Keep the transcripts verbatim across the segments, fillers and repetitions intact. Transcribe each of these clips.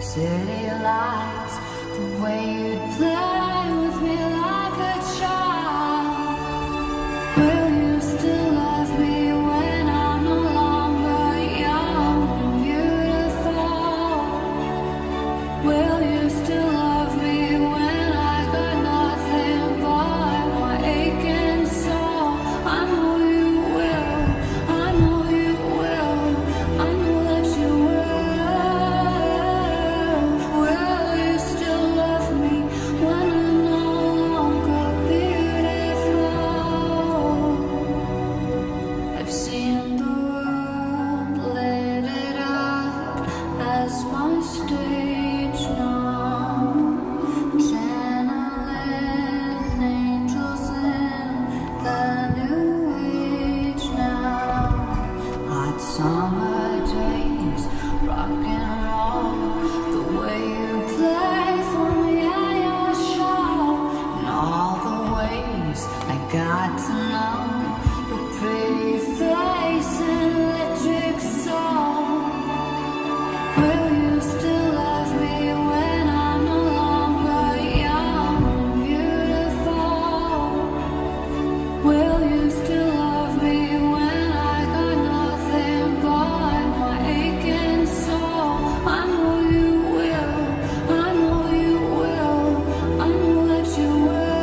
City lights, the way you play with me like a child. Will you still love me when I'm no longer young and beautiful? Will you still love me when I got nothing but my aching soul? I know you will, I know you will, I know that you will. Got to know your pretty face and electric soul. Will you still love me when I'm no longer young and beautiful? Will you still love me when I got nothing but my aching soul? I know you will, I know you will, I know that you will.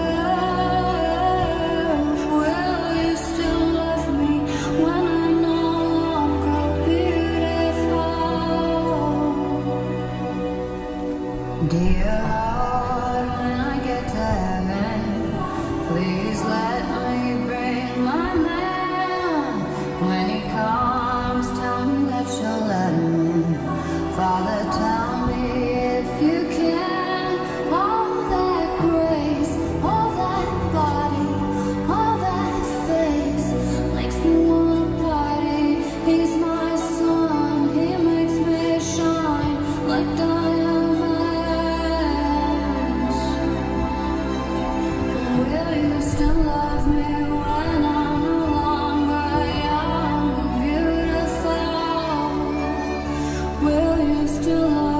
Dear Lord, when I get to heaven, please let me bring my man. When he comes, tell me that you'll let him. Father, tell me if you can. All that grace, all that body, all that face makes me want to party. He's my son, he makes me shine like diamonds. Still love me when I'm no longer young and beautiful. Will you still love me?